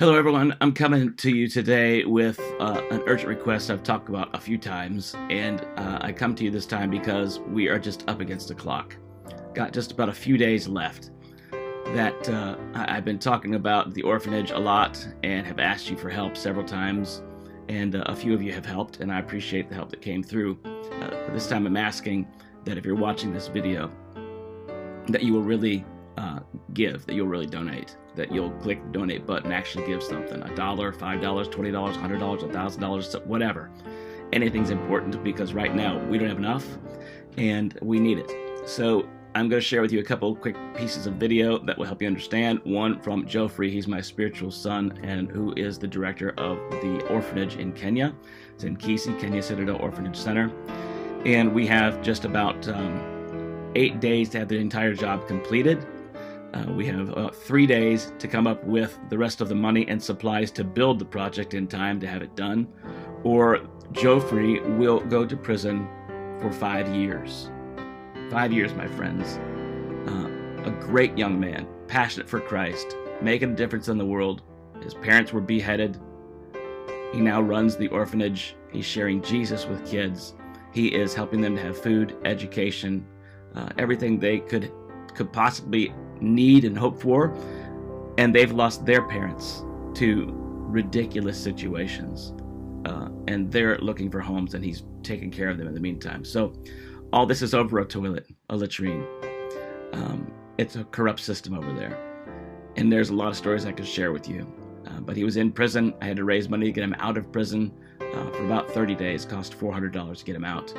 Hello everyone, I'm coming to you today with an urgent request I've talked about a few times, and I come to you this time because we are just up against the clock. Got just about a few days left. That I've been talking about the orphanage a lot and have asked you for help several times, and a few of you have helped, and I appreciate the help that came through. This time I'm asking that if you're watching this video, that you will really give, that you'll really donate, that you'll click the donate button, actually give something, $1, $5, $20, $100, $1,000, whatever. Anything's important because right now we don't have enough and we need it. So I'm going to share with you a couple quick pieces of video that will help you understand. One from Geoffrey, he's my spiritual son and who is the director of the orphanage in Kenya. It's in Kisi, Kenya Citadel Orphanage Center. And we have just about 8 days to have the entire job completed. We have 3 days to come up with the rest of the money and supplies to build the project in time to have it done, or Geoffrey will go to prison for 5 years. 5 years, my friends. A great young man, passionate for Christ, making a difference in the world. His parents were beheaded. He now runs the orphanage. He's sharing Jesus with kids. He is helping them to have food, education, everything they could possibly need and hope for, and they've lost their parents to ridiculous situations, and they're looking for homes, and he's taking care of them in the meantime. So all this is over a latrine. It's a corrupt system over there, and there's a lot of stories I could share with you, but he was in prison. I had to raise money to get him out of prison for about 30 days. Cost $400 to get him out,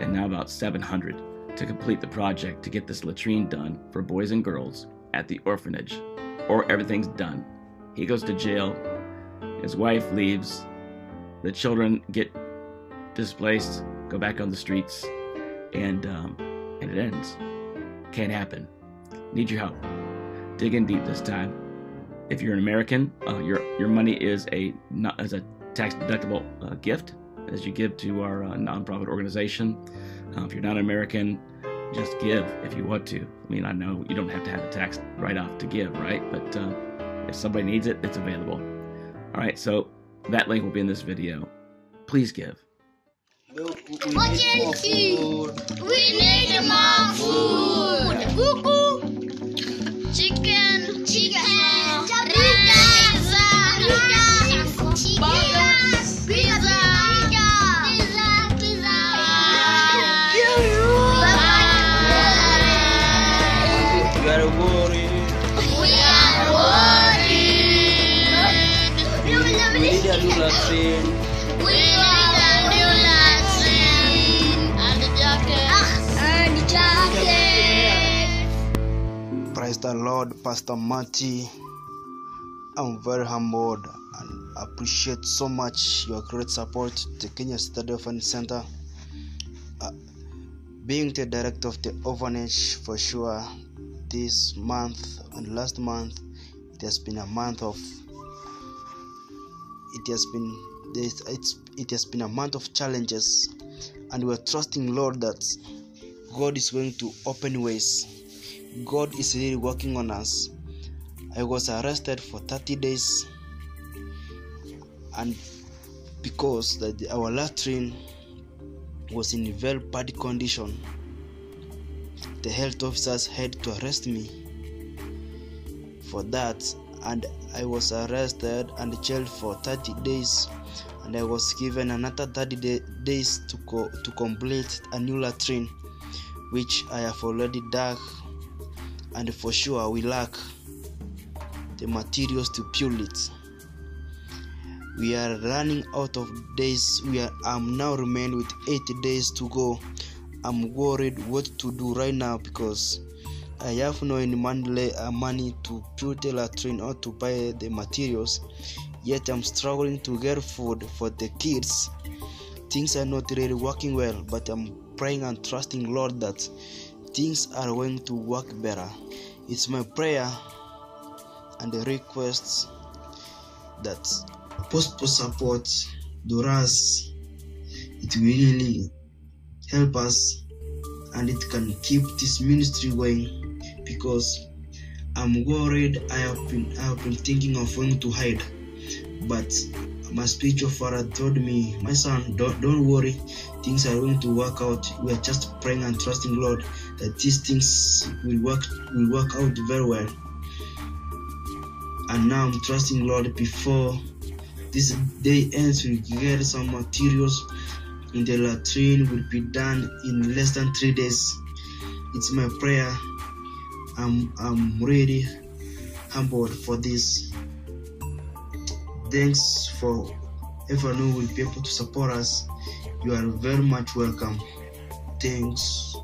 and now about $700 to complete the project to get this latrine done for boys and girls at the orphanage, or everything's done. He goes to jail, his wife leaves, the children get displaced, go back on the streets, and it ends. Can't happen. Need your help. Dig in deep this time. If you're an American, your money is a tax deductible gift as you give to our nonprofit organization. If you're not American, just give if you want to. I mean, I know you don't have to have a tax write-off to give, right? But if somebody needs it, it's available. All right, so that link will be in this video. Please give. We need more food. Cuckoo. Chicken. Praise the Lord, Pastor Marty. I'm very humbled and appreciate so much your great support to Kenya Study Fund Center. Being the director of the orphanage, for sure, this month and last month, it has been a month of challenges, and we're trusting Lord that God is going to open ways. God is really working on us. I was arrested for 30 days, and because our latrine was in a very bad condition, the health officers had to arrest me for that, and I was arrested and jailed for 30 days, and I was given another 30 days to complete a new latrine, which I have already dug, and for sure we lack the materials to build it. We are running out of days. I'm now remained with 80 days to go. I'm worried what to do right now because I have no money to build the latrine or to buy the materials, yet I'm struggling to get food for the kids. Things are not really working well, but I'm praying and trusting Lord that things are going to work better. It's my prayer and the request that possible support Doras. It will really help us, and it can keep this ministry going. Because I'm worried, I have been thinking of going to hide. But my spiritual father told me, my son, don't worry, things are going to work out. We are just praying and trusting Lord that these things will work out very well. And now I'm trusting Lord before this day ends, we get some materials in the latrine, will be done in less than 3 days. It's my prayer. I'm really humbled for this. Thanks for everyone who will be able to support us. You are very much welcome. Thanks.